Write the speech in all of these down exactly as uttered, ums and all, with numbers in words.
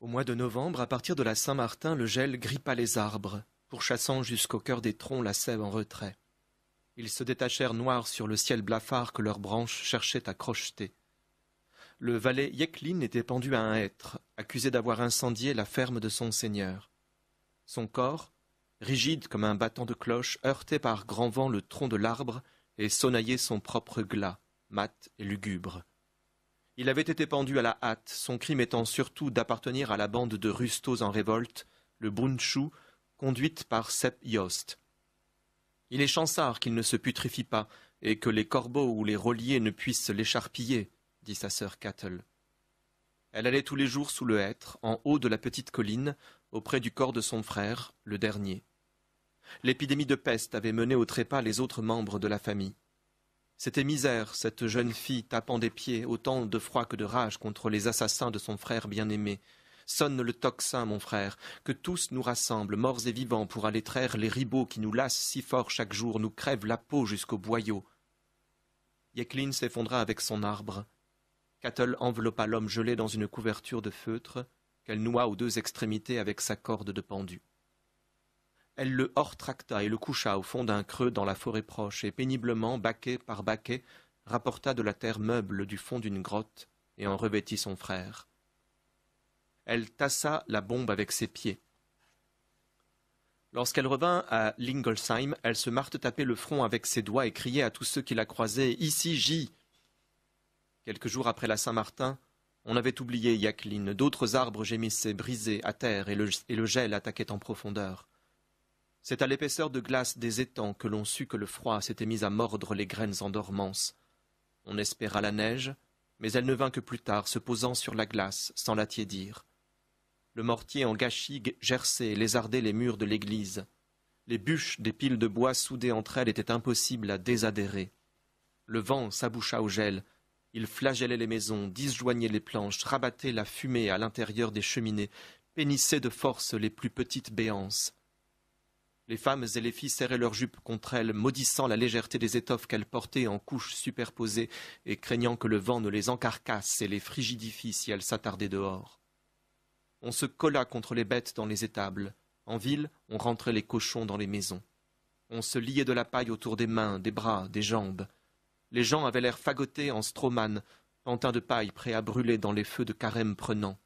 Au mois de novembre, à partir de la Saint-Martin, le gel grippa les arbres, pourchassant jusqu'au cœur des troncs la sève en retrait. Ils se détachèrent noirs sur le ciel blafard que leurs branches cherchaient à crocheter. Le valet Yeklin était pendu à un hêtre, accusé d'avoir incendié la ferme de son seigneur. Son corps, rigide comme un battant de cloche, heurtait par grand vent le tronc de l'arbre et sonnaillait son propre glas, mat et lugubre. Il avait été pendu à la hâte, son crime étant surtout d'appartenir à la bande de rustaux en révolte, le Bundschuh, conduite par Sepp Jost. Il est chansard qu'il ne se putréfie pas, et que les corbeaux ou les reliers ne puissent l'écharpiller, dit sa sœur Cattle. Elle allait tous les jours sous le hêtre, en haut de la petite colline, auprès du corps de son frère, le dernier. L'épidémie de peste avait mené au trépas les autres membres de la famille. C'était misère, cette jeune fille tapant des pieds, autant de froid que de rage contre les assassins de son frère bien-aimé. Sonne le tocsin, mon frère, que tous nous rassemblent, morts et vivants, pour aller traire les ribots qui nous lassent si fort chaque jour, nous crèvent la peau jusqu'au boyau. Yeklin s'effondra avec son arbre. Cattle enveloppa l'homme gelé dans une couverture de feutre qu'elle noua aux deux extrémités avec sa corde de pendu. Elle le hors-tracta et le coucha au fond d'un creux dans la forêt proche et péniblement, baquet par baquet, rapporta de la terre meuble du fond d'une grotte et en revêtit son frère. Elle tassa la bombe avec ses pieds. Lorsqu'elle revint à Lingolsheim, elle se martepait le front avec ses doigts et criait à tous ceux qui la croisaient « Ici, j'y !» Quelques jours après la Saint-Martin, on avait oublié Yeklin. D'autres arbres gémissaient, brisés, à terre, et le, et le gel attaquait en profondeur. C'est à l'épaisseur de glace des étangs que l'on sut que le froid s'était mis à mordre les graines en dormance. On espéra la neige, mais elle ne vint que plus tard, se posant sur la glace, sans la tiédir. Le mortier en gâchis gerçait et lézardait les murs de l'église. Les bûches des piles de bois soudées entre elles étaient impossibles à désadhérer. Le vent s'aboucha au gel. Il flagellait les maisons, disjoignait les planches, rabattait la fumée à l'intérieur des cheminées, pénissait de force les plus petites béances. Les femmes et les filles serraient leurs jupes contre elles, maudissant la légèreté des étoffes qu'elles portaient en couches superposées et craignant que le vent ne les encarcasse et les frigidifie si elles s'attardaient dehors. On se colla contre les bêtes dans les étables. En ville, on rentrait les cochons dans les maisons. On se liait de la paille autour des mains, des bras, des jambes. Les gens avaient l'air fagotés en stromane, pantins de paille prêts à brûler dans les feux de carême prenant.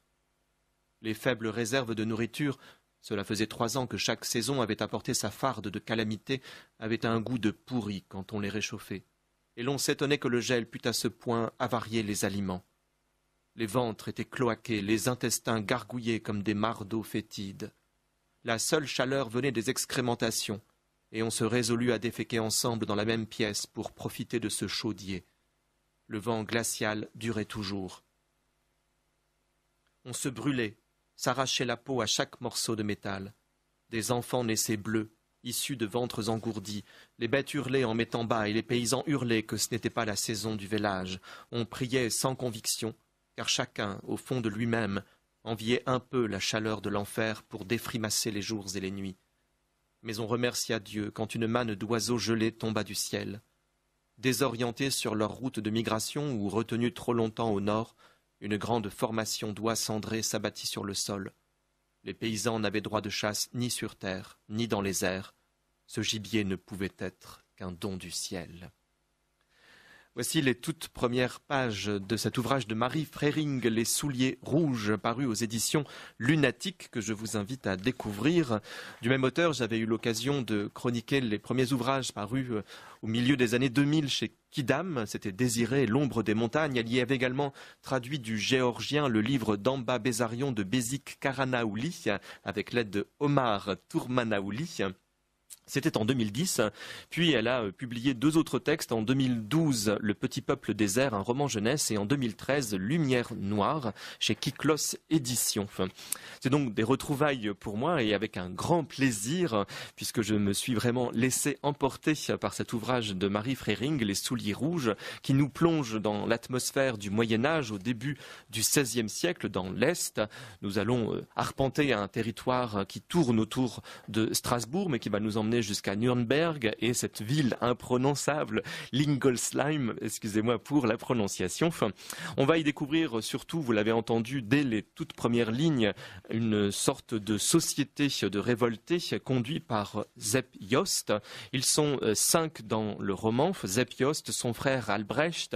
Les faibles réserves de nourriture, cela faisait trois ans que chaque saison avait apporté sa farde de calamité, avait un goût de pourri quand on les réchauffait, et l'on s'étonnait que le gel pût à ce point avarier les aliments. Les ventres étaient cloaqués, les intestins gargouillés comme des mares d'eau fétide. La seule chaleur venait des excrémentations, et on se résolut à déféquer ensemble dans la même pièce pour profiter de ce chaudier. Le vent glacial durait toujours. On se brûlait, s'arrachait la peau à chaque morceau de métal. Des enfants naissaient bleus, issus de ventres engourdis. Les bêtes hurlaient en mettant bas et les paysans hurlaient que ce n'était pas la saison du vélage. On priait sans conviction, car chacun, au fond de lui-même, enviait un peu la chaleur de l'enfer pour défrimasser les jours et les nuits. Mais on remercia Dieu quand une manne d'oiseaux gelés tomba du ciel. Désorientés sur leur route de migration ou retenus trop longtemps au nord, une grande formation d'oies cendrées s'abattit sur le sol. Les paysans n'avaient droit de chasse ni sur terre, ni dans les airs. Ce gibier ne pouvait être qu'un don du ciel. Voici les toutes premières pages de cet ouvrage de Marie Frering, Les Souliers Rouges, paru aux éditions Lunatiques, que je vous invite à découvrir. Du même auteur, j'avais eu l'occasion de chroniquer les premiers ouvrages parus au milieu des années deux mille chez Kidam, c'était Désiré, L'ombre des montagnes. Elle y avait également traduit du géorgien le livre d'Amba Bézarion de Bézik Karanaouli, avec l'aide de Omar Tourmanaouli. C'était en deux mille dix, puis elle a publié deux autres textes, en deux mille douze, Le Petit Peuple Désert, un roman jeunesse, et en deux mille treize, Lumière Noire, chez Kiklos Editions. C'est donc des retrouvailles pour moi, et avec un grand plaisir, puisque je me suis vraiment laissé emporter par cet ouvrage de Marie Frering, Les Souliers Rouges, qui nous plonge dans l'atmosphère du Moyen-Âge, au début du seizième siècle, dans l'Est. Nous allons arpenter un territoire qui tourne autour de Strasbourg, mais qui va nous emmener aller jusqu'à Nuremberg et cette ville imprononçable, Lingolsheim, excusez-moi pour la prononciation. Enfin, on va y découvrir surtout, vous l'avez entendu, dès les toutes premières lignes, une sorte de société de révoltés conduite par Sepp Jost. Ils sont cinq dans le roman. Sepp Jost, son frère Albrecht,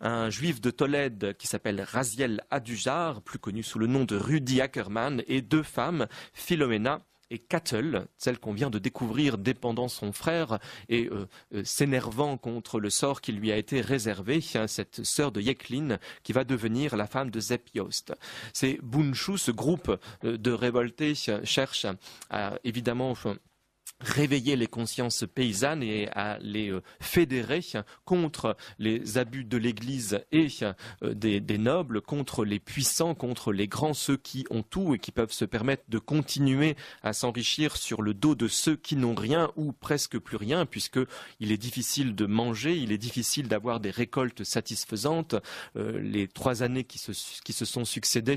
un juif de Tolède qui s'appelle Raziel Adujar, plus connu sous le nom de Rudy Ackerman, et deux femmes, Philomena et Cattle, celle qu'on vient de découvrir dépendant son frère et euh, euh, s'énervant contre le sort qui lui a été réservé, hein, cette sœur de Yeklin qui va devenir la femme de Sepp Jost. C'est Bundschuh, ce groupe euh, de révoltés cherche à, évidemment... Enfin, réveiller les consciences paysannes et à les fédérer contre les abus de l'Église et des, des nobles, contre les puissants, contre les grands, ceux qui ont tout et qui peuvent se permettre de continuer à s'enrichir sur le dos de ceux qui n'ont rien ou presque plus rien, puisque il est difficile de manger, il est difficile d'avoir des récoltes satisfaisantes. Euh, les trois années qui se, qui se sont succédées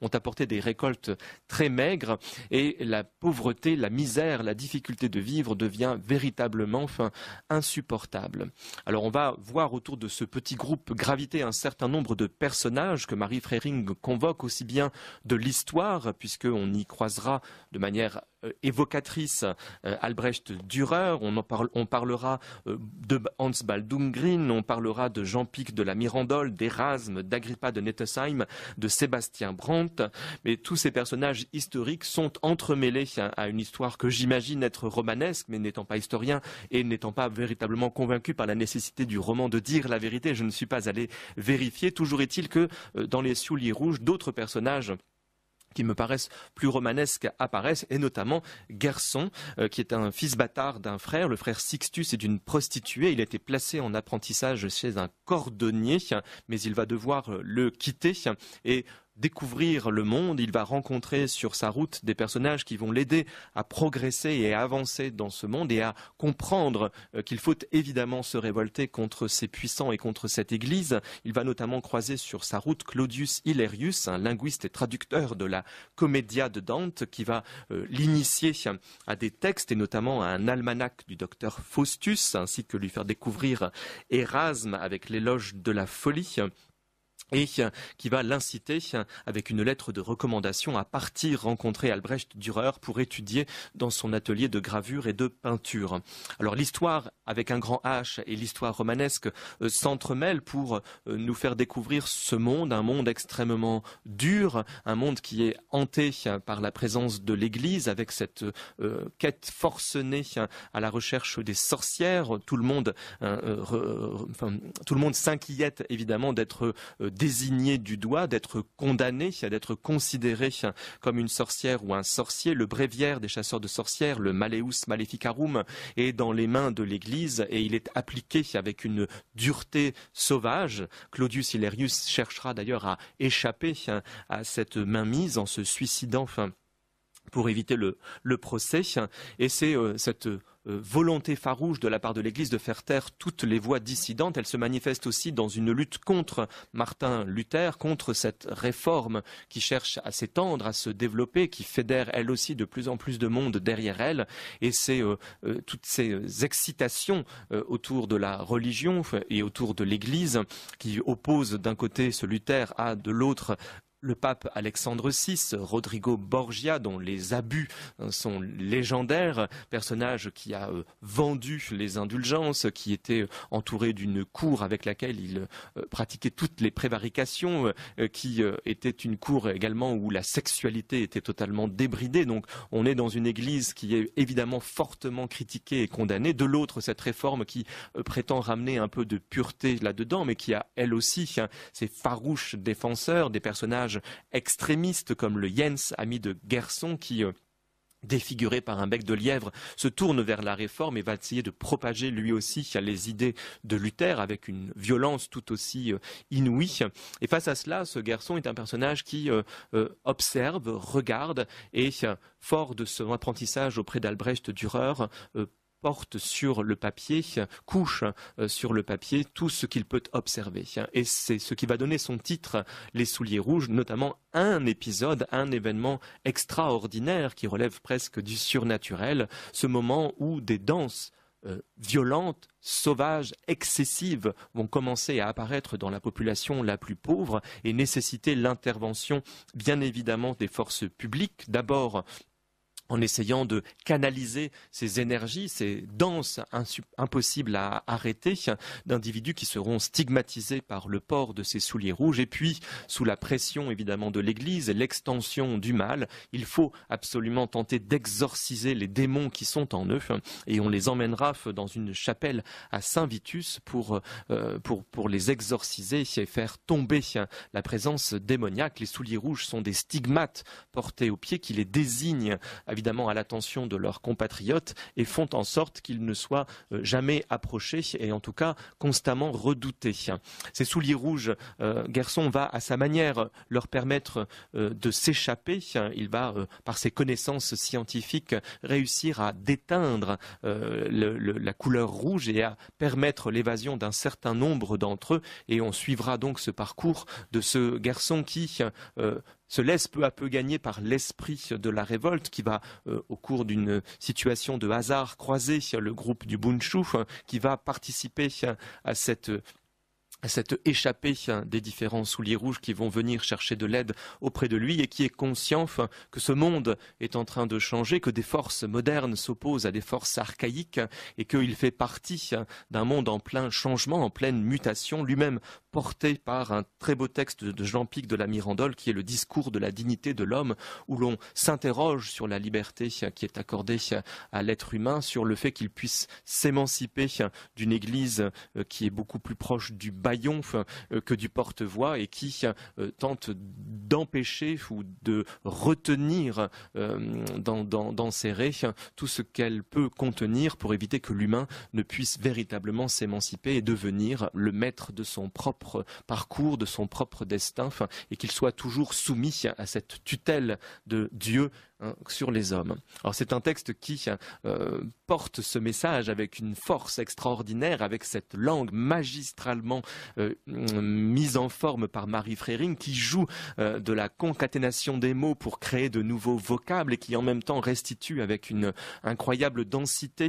ont apporté des récoltes très maigres et la pauvreté, la misère, la difficulté de vivre devient véritablement enfin, insupportable. Alors on va voir autour de ce petit groupe graviter un certain nombre de personnages que Marie Frering convoque aussi bien de l'histoire, puisqu'on y croisera de manière euh, évocatrice euh, Albrecht Dürer, on, en parle, on parlera euh, de Hans Baldung Grien, on parlera de Jean-Pic de la Mirandole, d'Erasme, d'Agrippa de Nettesheim, de Sébastien Brandt, mais tous ces personnages historiques sont entremêlés hein, à une histoire que j'imagine être romanesque, mais n'étant pas historien et n'étant pas véritablement convaincu par la nécessité du roman de dire la vérité, je ne suis pas allé vérifier. Toujours est-il que euh, dans Les Souliers Rouges, d'autres personnages qui me paraissent plus romanesques apparaissent, et notamment Gerson, euh, qui est un fils bâtard d'un frère. Le frère Sixtus est d'une prostituée. Il a été placé en apprentissage chez un cordonnier, mais il va devoir le quitter et découvrir le monde. Il va rencontrer sur sa route des personnages qui vont l'aider à progresser et à avancer dans ce monde et à comprendre qu'il faut évidemment se révolter contre ces puissants et contre cette église. Il va notamment croiser sur sa route Claudius Hilarius, un linguiste et traducteur de la Commedia de Dante, qui va euh, l'initier à des textes et notamment à un almanach du docteur Faustus, ainsi que lui faire découvrir Erasme avec l'éloge de la folie, et qui va l'inciter avec une lettre de recommandation à partir rencontrer Albrecht Dürer pour étudier dans son atelier de gravure et de peinture. Alors l'histoire avec un grand H et l'histoire romanesque euh, s'entremêlent pour euh, nous faire découvrir ce monde, un monde extrêmement dur, un monde qui est hanté par la présence de l'Église avec cette euh, quête forcenée à la recherche des sorcières. Tout le monde, euh, re, enfin, tout le monde s'inquiète évidemment d'être euh, désigné du doigt, d'être condamné, d'être considéré comme une sorcière ou un sorcier. Le bréviaire des chasseurs de sorcières, le Maleus Maleficarum, est dans les mains de l'Église et il est appliqué avec une dureté sauvage. Claudius Hilarius cherchera d'ailleurs à échapper à cette mainmise en se suicidant enfin, pour éviter le, le procès. Et c'est euh, cette... volonté farouche de la part de l'Église de faire taire toutes les voix dissidentes. Elle se manifeste aussi dans une lutte contre Martin Luther, contre cette réforme qui cherche à s'étendre, à se développer, qui fédère elle aussi de plus en plus de monde derrière elle. Et c'est euh, euh, toutes ces excitations euh, autour de la religion et autour de l'Église qui opposent d'un côté ce Luther à de l'autre le pape Alexandre six, Rodrigo Borgia, dont les abus sont légendaires, personnage qui a vendu les indulgences, qui était entouré d'une cour avec laquelle il pratiquait toutes les prévarications, qui était une cour également où la sexualité était totalement débridée. Donc on est dans une église qui est évidemment fortement critiquée et condamnée. De l'autre, cette réforme qui prétend ramener un peu de pureté là-dedans, mais qui a elle aussi ses farouches défenseurs, des personnages extrémistes comme le Jens, ami de Gerson, qui, euh, défiguré par un bec de lièvre, se tourne vers la réforme et va essayer de propager lui aussi les idées de Luther avec une violence tout aussi euh, inouïe. Et face à cela, ce Gerson est un personnage qui euh, euh, observe, regarde et, euh, fort de son apprentissage auprès d'Albrecht Dürer, euh, porte sur le papier, couche sur le papier tout ce qu'il peut observer. Et c'est ce qui va donner son titre, Les Souliers Rouges, notamment un épisode, un événement extraordinaire qui relève presque du surnaturel, ce moment où des danses euh, violentes, sauvages, excessives vont commencer à apparaître dans la population la plus pauvre et nécessiter l'intervention bien évidemment des forces publiques, d'abord en essayant de canaliser ces énergies, ces danses impossibles à arrêter, d'individus qui seront stigmatisés par le port de ces souliers rouges. Et puis, sous la pression évidemment de l'Église, l'extension du mal, il faut absolument tenter d'exorciser les démons qui sont en eux. Et on les emmènera dans une chapelle à Saint-Vitus pour, euh, pour, pour les exorciser et faire tomber la présence démoniaque. Les souliers rouges sont des stigmates portés aux pieds qui les désignent évidemment à l'attention de leurs compatriotes et font en sorte qu'ils ne soient jamais approchés et en tout cas constamment redoutés. Ces souliers rouges, euh, Gerson va à sa manière leur permettre euh, de s'échapper. Il va, euh, par ses connaissances scientifiques, réussir à déteindre euh, le, le, la couleur rouge et à permettre l'évasion d'un certain nombre d'entre eux. Et on suivra donc ce parcours de ce Gerson qui euh, se laisse peu à peu gagner par l'esprit de la révolte qui va, euh, au cours d'une situation de hasard, croiser le groupe du Bundschuh, qui va participer à cette... cette échappée des différents souliers rouges qui vont venir chercher de l'aide auprès de lui et qui est conscient que ce monde est en train de changer, que des forces modernes s'opposent à des forces archaïques et qu'il fait partie d'un monde en plein changement, en pleine mutation, lui-même porté par un très beau texte de Jean-Pic de la Mirandole qui est le discours de la dignité de l'homme, où l'on s'interroge sur la liberté qui est accordée à l'être humain, sur le fait qu'il puisse s'émanciper d'une église qui est beaucoup plus proche du bas que du porte-voix et qui euh, tente d'empêcher ou de retenir euh, dans, dans, dans ses raies tout ce qu'elle peut contenir pour éviter que l'humain ne puisse véritablement s'émanciper et devenir le maître de son propre parcours, de son propre destin et qu'il soit toujours soumis à cette tutelle de Dieu sur les hommes. Alors c'est un texte qui euh, porte ce message avec une force extraordinaire, avec cette langue magistralement euh, mise en forme par Marie Frering qui joue euh, de la concaténation des mots pour créer de nouveaux vocables et qui en même temps restitue avec une incroyable densité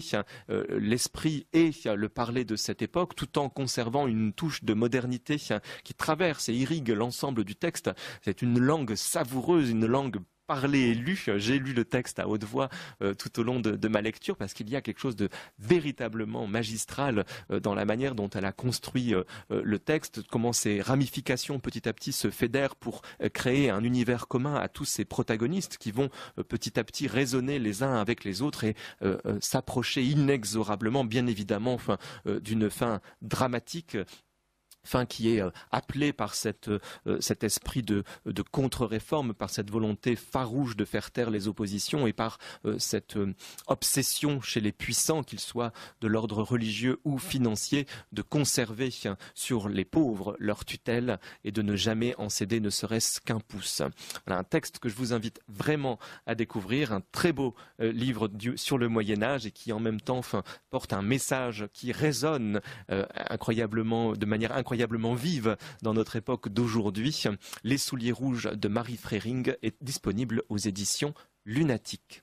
euh, l'esprit et le parler de cette époque tout en conservant une touche de modernité qui traverse et irrigue l'ensemble du texte. C'est une langue savoureuse, une langue parler et lu. J'ai lu le texte à haute voix euh, tout au long de, de ma lecture parce qu'il y a quelque chose de véritablement magistral euh, dans la manière dont elle a construit euh, le texte, comment ses ramifications petit à petit se fédèrent pour euh, créer un univers commun à tous ces protagonistes qui vont euh, petit à petit résonner les uns avec les autres et euh, euh, s'approcher inexorablement, bien évidemment, enfin, euh, d'une fin dramatique, fin qui est appelée par cette, euh, cet esprit de, de contre-réforme, par cette volonté farouche de faire taire les oppositions et par euh, cette euh, obsession chez les puissants, qu'ils soient de l'ordre religieux ou financier, de conserver sur les pauvres leur tutelle et de ne jamais en céder ne serait-ce qu'un pouce. Voilà un texte que je vous invite vraiment à découvrir, un très beau euh, livre du, sur le Moyen-Âge et qui en même temps enfin, porte un message qui résonne euh, incroyablement, de manière incroyable incroyablement vive dans notre époque d'aujourd'hui. Les Souliers Rouges de Marie Frering est disponible aux éditions Lunatiques.